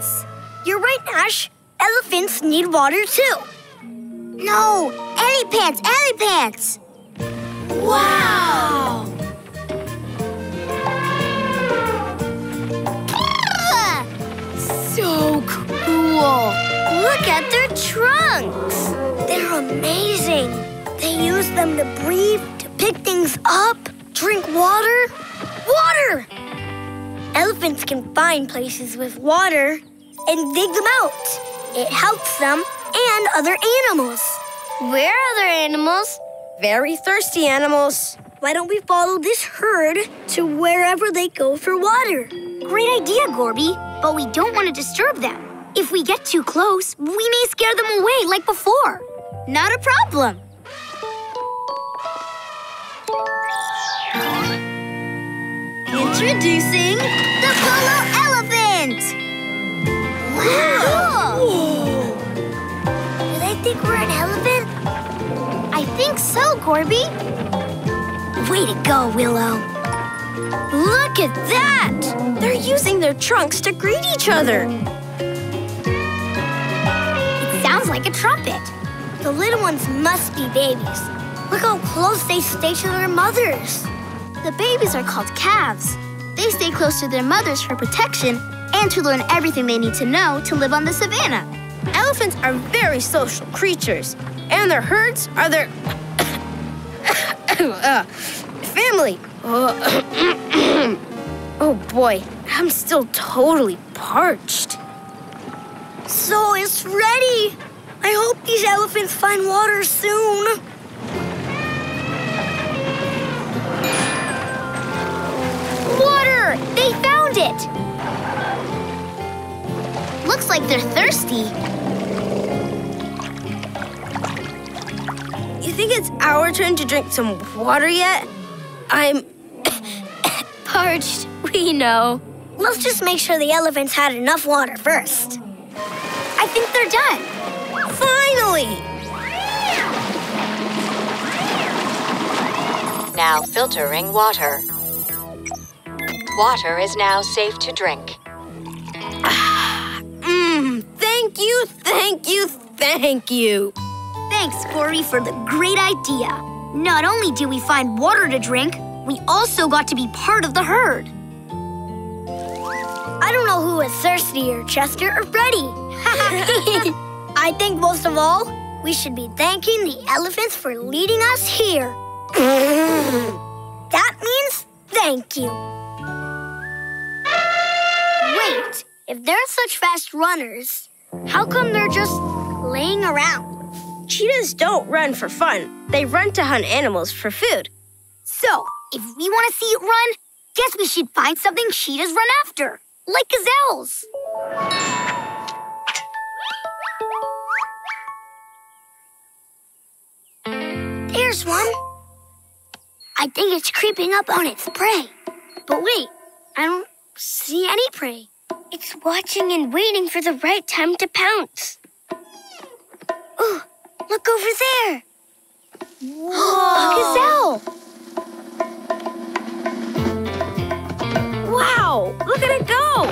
sense. You're right, Ash. Elephants need water, too. No, elephants! Wow! So cool! Look at their trunks! They're amazing! They use them to breathe, to pick things up, drink water. Water! Elephants can find places with water and dig them out. It helps them and other animals. We're other animals. Very thirsty animals. Why don't we follow this herd to wherever they go for water? Great idea, Gorby, but we don't want to disturb them. If we get too close, we may scare them away like before. Not a problem. Introducing the Polo Elephant! Wow! Cool. Do they think we're an elephant? I think so, Gorby. Way to go, Willow. Look at that! They're using their trunks to greet each other. It sounds like a trumpet. The little ones must be babies. Look how close they stay to their mothers. The babies are called calves. They stay close to their mothers for protection and to learn everything they need to know to live on the savannah. Elephants are very social creatures, and their herds are their family. Oh boy, I'm still totally parched. So it's ready. I hope these elephants find water soon. Water! They found it! Looks like they're thirsty. You think it's our turn to drink some water yet? I'm parched, we know. Let's just make sure the elephants had enough water first. I think they're done. Finally! Now filtering water. Water is now safe to drink. Thank you. Thanks, Corey, for the great idea. Not only do we find water to drink, we also got to be part of the herd. I don't know who is thirstier, Chester or Freddy. I think most of all, we should be thanking the elephants for leading us here. That means thank you. Wait, if they're such fast runners, how come they're just laying around? Cheetahs don't run for fun. They run to hunt animals for food. So, if we want to see it run, guess we should find something cheetahs run after, like gazelles. There's one. I think it's creeping up on its prey. But wait, I don't see any prey. It's watching and waiting for the right time to pounce. Oh, look over there. Whoa. A gazelle. Wow, look at it go.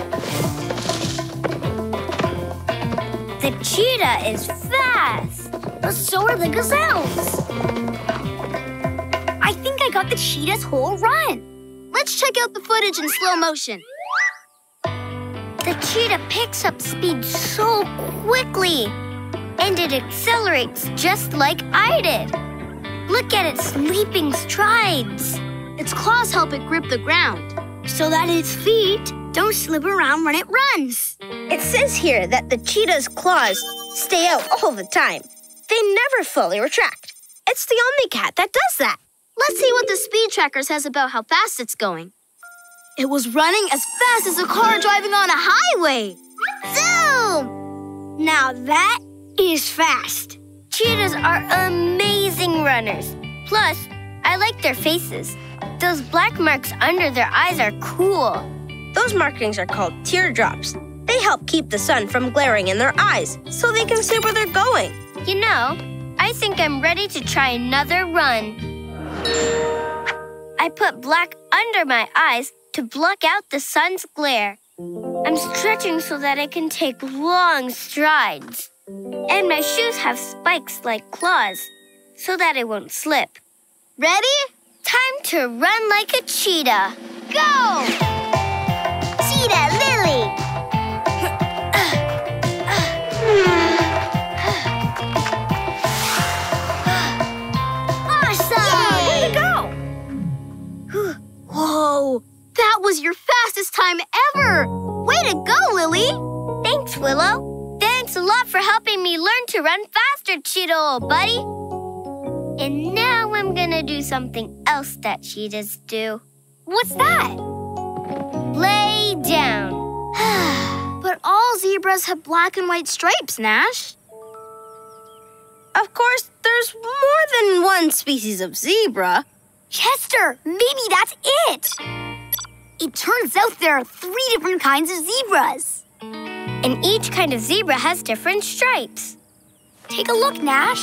The cheetah is fast, but so are the gazelles. I think I got the cheetah's whole run. Let's check out the footage in slow motion. The cheetah picks up speed so quickly, and it accelerates just like I did. Look at its leaping strides. Its claws help it grip the ground, so that its feet don't slip around when it runs. It says here that the cheetah's claws stay out all the time. They never fully retract. It's the only cat that does that. Let's see what the speed tracker says about how fast it's going. It was running as fast as a car driving on a highway. Zoom! Now that is fast. Cheetahs are amazing runners. Plus, I like their faces. Those black marks under their eyes are cool. Those markings are called teardrops. They help keep the sun from glaring in their eyes so they can see where they're going. You know, I think I'm ready to try another run. I put black under my eyes to block out the sun's glare. I'm stretching so that I can take long strides. And my shoes have spikes like claws so that I won't slip. Ready? Time to run like a cheetah. Go! Cheetah Lily! Awesome! Yay! Way to go! Whoa! That was your fastest time ever! Way to go, Lily! Thanks, Willow. Thanks a lot for helping me learn to run faster, Cheetah, old buddy. And now I'm gonna do something else that cheetahs do. What's that? Lay down. But all zebras have black and white stripes, Nash. Of course, there's more than one species of zebra. Chester, maybe that's it. It turns out there are 3 different kinds of zebras. And each kind of zebra has different stripes. Take a look, Nash.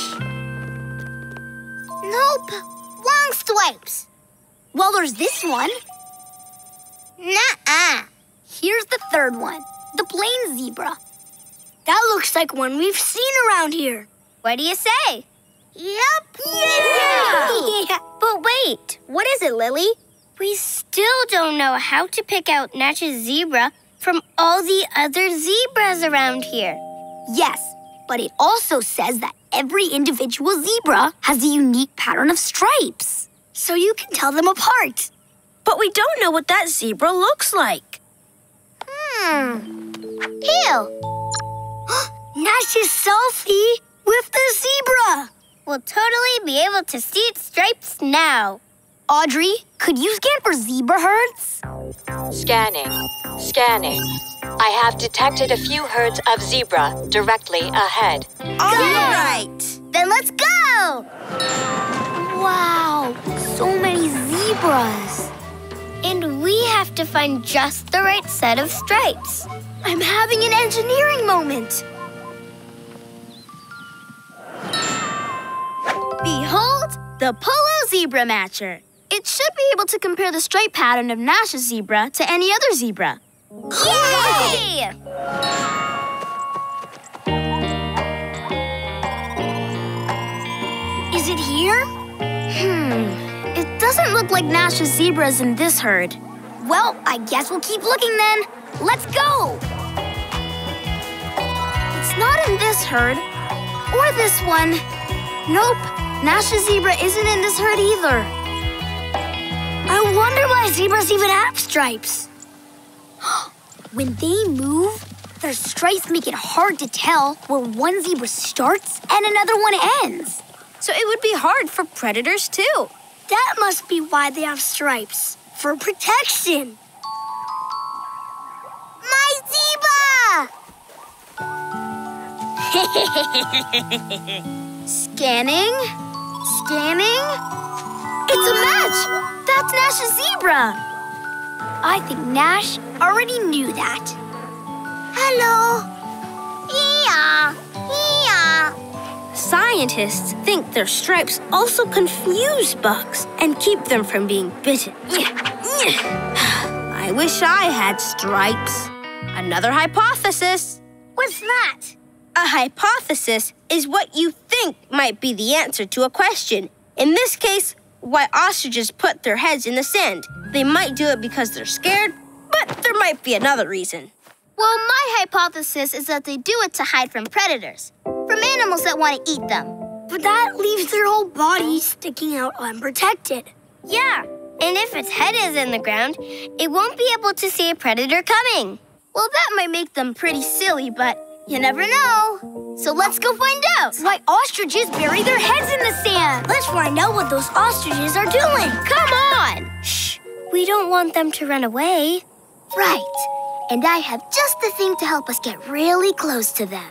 Nope, long stripes. Well, there's this one. Nuh-uh. Here's the 3rd one, the plain zebra. That looks like one we've seen around here. What do you say? Yep. Yeah! But wait, what is it, Lily? We still don't know how to pick out Nash's zebra from all the other zebras around here. Yes, but it also says that every individual zebra has a unique pattern of stripes, so you can tell them apart. But we don't know what that zebra looks like. Ew! Nash's selfie with the zebra! We'll totally be able to see its stripes now. Audrey, could you scan for zebra herds? Scanning. I have detected a few herds of zebra directly ahead. All right! Then let's go! Wow, so many zebras. And we have to find just the right set of stripes. I'm having an engineering moment. Behold, the Polo Zebra Matcher. It should be able to compare the stripe pattern of Nash's zebra to any other zebra. Yay! Is it here? It doesn't look like Nash's zebra is in this herd. Well, I guess we'll keep looking then. Let's go! It's not in this herd, or this one. Nope, Nash's zebra isn't in this herd either. I wonder why zebras even have stripes. When they move, their stripes make it hard to tell where one zebra starts and another one ends. So it would be hard for predators too. That must be why they have stripes, for protection. My zebra! Scanning? It's a match! That's Nash's zebra! I think Nash already knew that. Hello. Yeah. Scientists think their stripes also confuse bugs and keep them from being bitten. I wish I had stripes. Another hypothesis. What's that? A hypothesis is what you think might be the answer to a question. In this case, why ostriches put their heads in the sand. They might do it because they're scared, but there might be another reason. Well, my hypothesis is that they do it to hide from predators, from animals that want to eat them. But that leaves their whole body sticking out unprotected. Yeah, and if its head is in the ground, it won't be able to see a predator coming. Well, that might make them pretty silly, but you never know. So let's go find out why ostriches bury their heads in the sand. Let's find out what those ostriches are doing. Come on! Shh, we don't want them to run away. Right, and I have just the thing to help us get really close to them.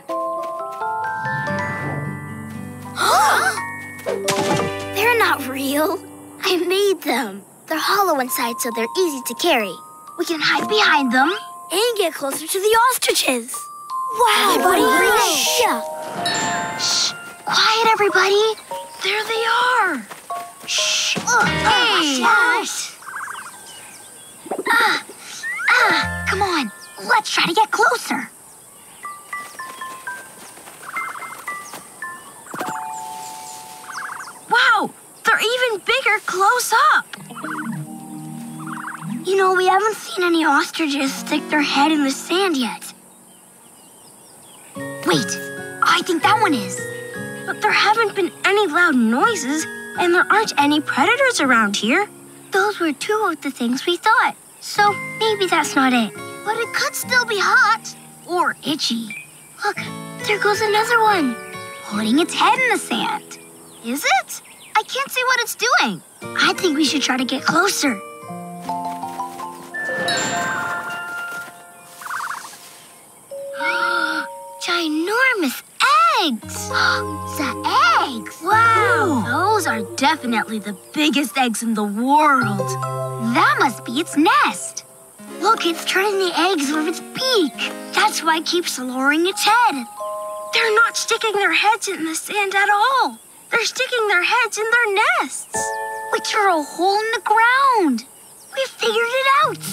They're not real. I made them. They're hollow inside, so they're easy to carry. We can hide behind them and get closer to the ostriches. Wow, everybody! Shh! Quiet, everybody! There they are! Shh! Hey! Come on! Let's try to get closer. Wow, they're even bigger close up. You know, we haven't seen any ostriches stick their head in the sand yet. Wait, I think that one is. But there haven't been any loud noises, and there aren't any predators around here. Those were two of the things we thought, so maybe that's not it. But it could still be hot. Or itchy. Look, there goes another one, putting its head in the sand. Is it? I can't see what it's doing. I think we should try to get closer. Ginormous eggs! The eggs! Wow! Ooh. Those are definitely the biggest eggs in the world. That must be its nest. Look, it's turning the eggs with its beak. That's why it keeps lowering its head. They're not sticking their heads in the sand at all. They're sticking their heads in their nests, which are a hole in the ground. We figured it out.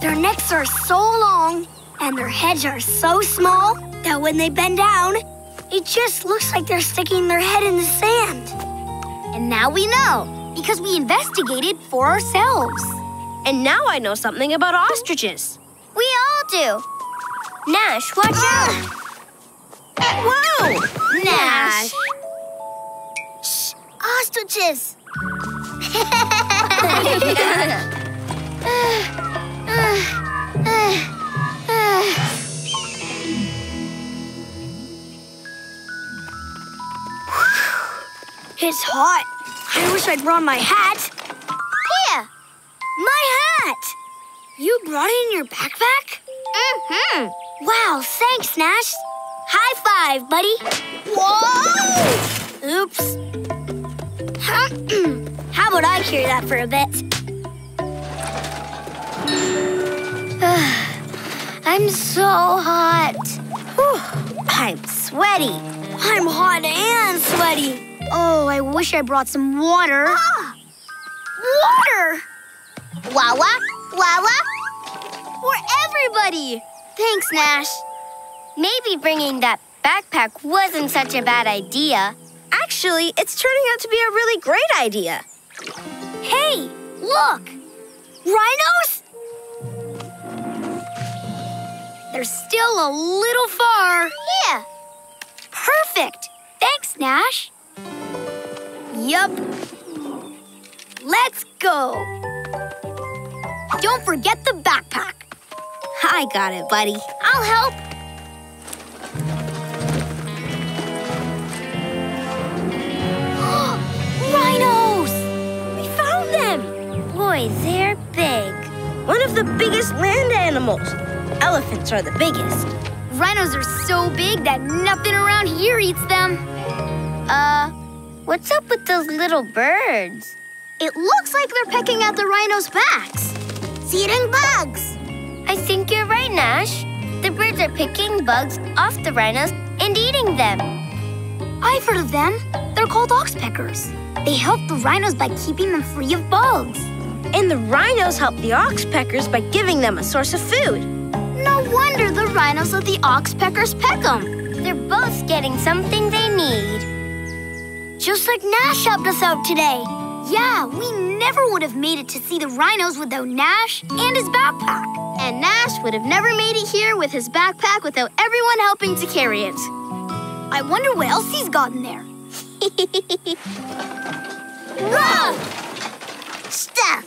Their necks are so long and their heads are so small that when they bend down, it just looks like they're sticking their head in the sand. And now we know, because we investigated for ourselves. And now I know something about ostriches. We all do. Nash, watch out! Whoa! Nash! Shh! Ostriches! It's hot. I wish I'd brought my hat. Here! My hat! You brought it in your backpack? Mm-hmm. Wow, thanks, Nash. High five, buddy. Whoa! Oops. How about I carry that for a bit? I'm so hot. Whew. I'm sweaty. I'm hot and sweaty. Oh, I wish I brought some water. Ah! Water! Wawa, Wawa, for everybody. Thanks, Nash. Maybe bringing that backpack wasn't such a bad idea. Actually, it's turning out to be a really great idea. Hey, look! Rhinos? They're still a little far. Yeah. Perfect. Thanks, Nash. Yup. Let's go. Don't forget the backpack. I got it, buddy. I'll help. Rhinos! We found them! Boy, they're big. One of the biggest land animals. Elephants are the biggest. Rhinos are so big that nothing around here eats them. What's up with those little birds? It looks like they're pecking at the rhinos' backs. It's eating bugs. I think you're right, Nash. The birds are picking bugs off the rhinos and eating them. I've heard of them. They're called oxpeckers. They help the rhinos by keeping them free of bugs. And the rhinos help the oxpeckers by giving them a source of food. No wonder the rhinos let the oxpeckers peck them. They're both getting something they need. Just like Nash helped us out today. Yeah, we never would have made it to see the rhinos without Nash and his backpack. And Nash would have never made it here with his backpack without everyone helping to carry it. I wonder what else he's got in there. Whoa! Stuff.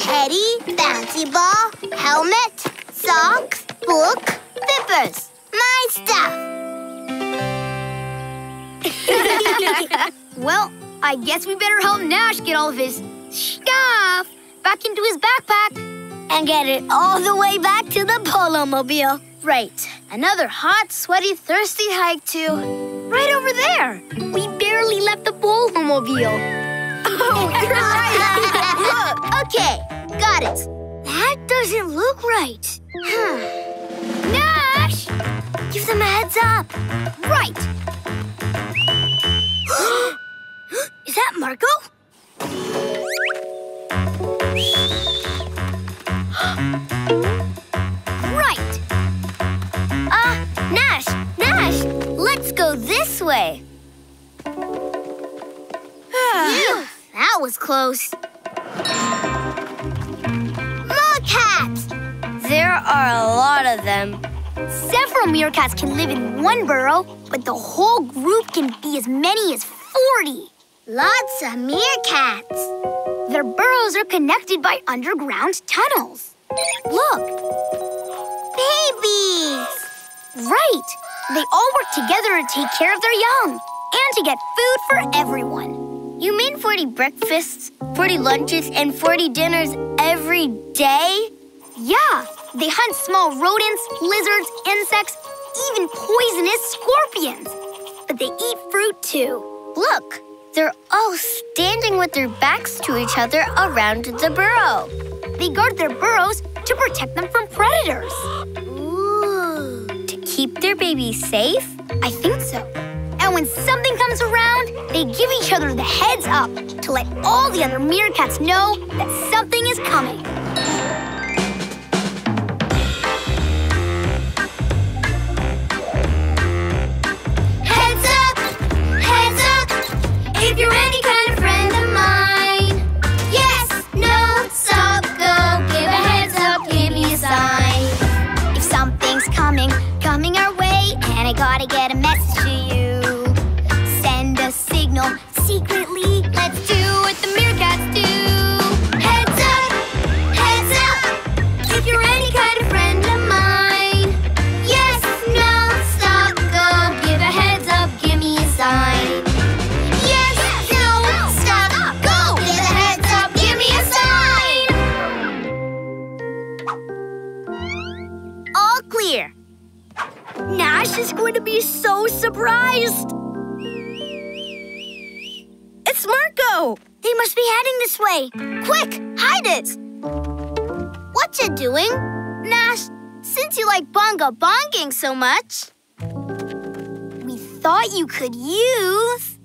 Teddy, bouncy ball, helmet, socks, book, zippers. My stuff. Well, I guess we better help Nash get all of his stuff back into his backpack. And get it all the way back to the Polo-mobile. Right. Another hot, sweaty, thirsty hike to... right over there. We barely left the Polo-mobile. Oh, you're right. Look. Okay, got it. That doesn't look right. Huh. Nash! Give them a heads up. Right. Is that Marco? Right! Nash! Nash! Let's go this way! Phew, that was close. Meerkats! There are a lot of them. Several meerkats can live in one burrow, but the whole group can be as many as 40. Lots of meerkats. Their burrows are connected by underground tunnels. Look! Babies! Right! They all work together to take care of their young and to get food for everyone. You mean 40 breakfasts, 40 lunches, and 40 dinners every day? Yeah! They hunt small rodents, lizards, insects, even poisonous scorpions. But they eat fruit, too. Look! They're all standing with their backs to each other around the burrow. They guard their burrows to protect them from predators. Ooh. To keep their babies safe? I think so. And when something comes around, they give each other the heads up to let all the other meerkats know that something is coming. If you're any kind of friend of mine, yes, no, stop, go, give a heads up, give me a sign. If something's coming our way, and I gotta get a message to you, send a signal secretly, let's do what the meerkats do. Heads up, heads up, if you're any kind of friend of mine, yes, no, stop, go, give a heads up, give me a sign. Nash is going to be so surprised! It's Marco! They must be heading this way! Quick, hide it! Whatcha doing? Nash, since you like bonga bonging so much, we thought you could use